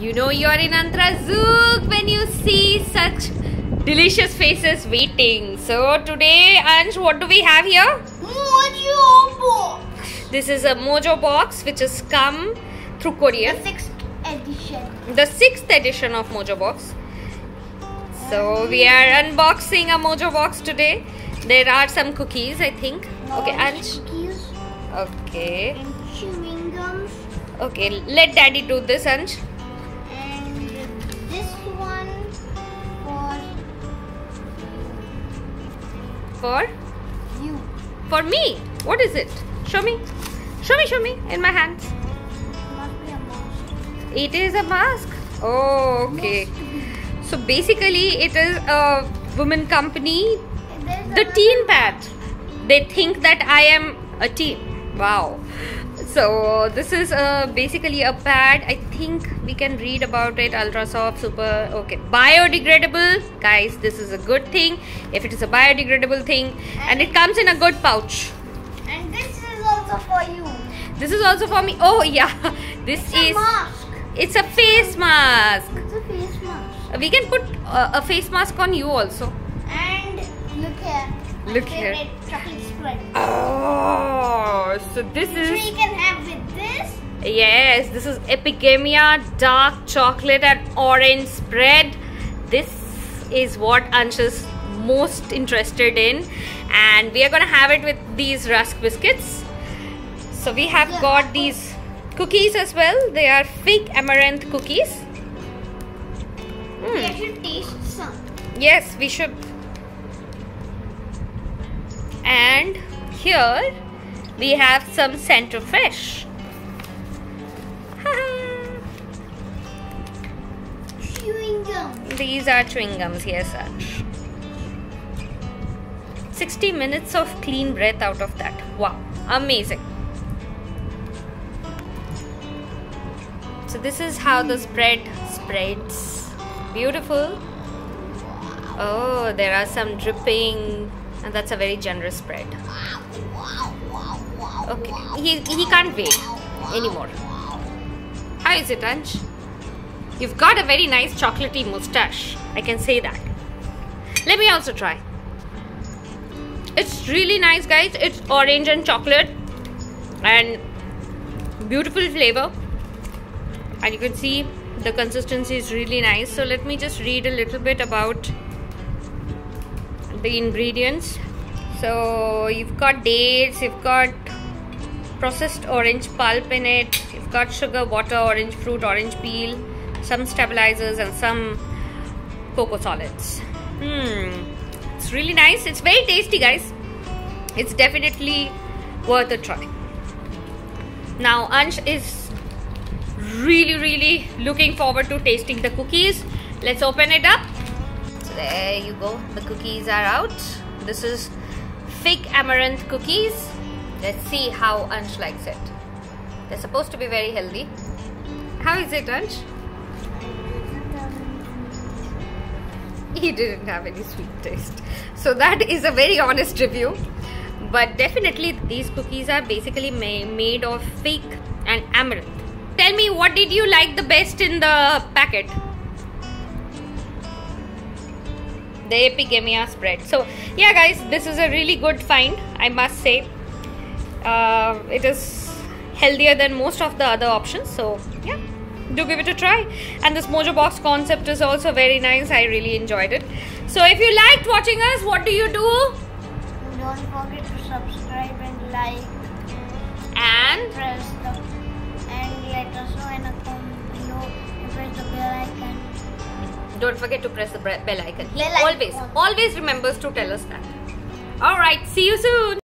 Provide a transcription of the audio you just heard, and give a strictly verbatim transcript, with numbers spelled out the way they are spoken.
you know you're in Antra Zoo when you see such delicious faces waiting. So today, Anj, what do we have here? Mojo box. This is a Mojo box which has come through Korea. The sixth edition. The sixth edition of Mojo box. So we are unboxing a Mojo box today. There are some cookies, I think. No, okay, Anj. Cookies. Okay. And chewing gums. Okay, let Daddy do this, Anj. And this one for for you. For me? What is it? Show me. Show me. Show me. In my hands. It must be a mask. It is a mask. Oh, okay. So basically, it is a Woman's Company. The teen part. They think that I am a teen. Wow. So this is uh, basically a pad. I think we can read about it. Ultra soft, super, okay. Biodegradable. Guys, this is a good thing if it is a biodegradable thing. And, and it comes in a good pouch. And this is also for you. This is also for me. Oh yeah. This it's is a mask. It's a face mask. It's a face mask. We can put uh, a face mask on you also. And look here. Look here. Chocolate spread. Oh, so this Which is. We can have with this. Yes, this is Epigamia dark chocolate and orange spread. This is what Ansh is most interested in, and we are gonna have it with these rusk biscuits. So we have yeah. got these cookies as well. They are fig amaranth cookies. Mm. We should taste some. Yes, we should. And here we have some Center Fresh. Chewing gum. These are chewing gums, yes, Ansh. sixty minutes of clean breath out of that. Wow, amazing. So this is how the spread spreads. Beautiful. Oh, there are some dripping. And that's a very generous spread. Okay, he, he can't wait anymore. How is it, Ansh? You've got a very nice chocolatey moustache. I can say that. Let me also try. It's really nice, guys. It's orange and chocolate. And beautiful flavor. And you can see the consistency is really nice. So let me just read a little bit about the ingredients. So you've got dates, you've got processed orange pulp in it, you've got sugar, water, orange fruit, orange peel, some stabilizers and some cocoa solids. Hmm, it's really nice. It's very tasty, guys. It's definitely worth a try. Now Ansh is really really looking forward to tasting the cookies. Let's open it up. There you go. The cookies are out. This is fig amaranth cookies. Let's see how Ansh likes it. They're supposed to be very healthy. How is it, Ansh? He didn't have any sweet taste. So that is a very honest review. But definitely these cookies are basically made of fig and amaranth. Tell me, what did you like the best in the packet? The Epigamia spread. So yeah, guys, this is a really good find, I must say. Uh, it is healthier than most of the other options, so yeah, do give it a try. And this Mojo box concept is also very nice. I really enjoyed it. So if you liked watching us, what do you do? Don't forget to subscribe and like and press the and let us know in a comment below and press the bell icon. Don't forget to press the bell icon. He bell icon. always, always remembers to tell us that. Alright, see you soon.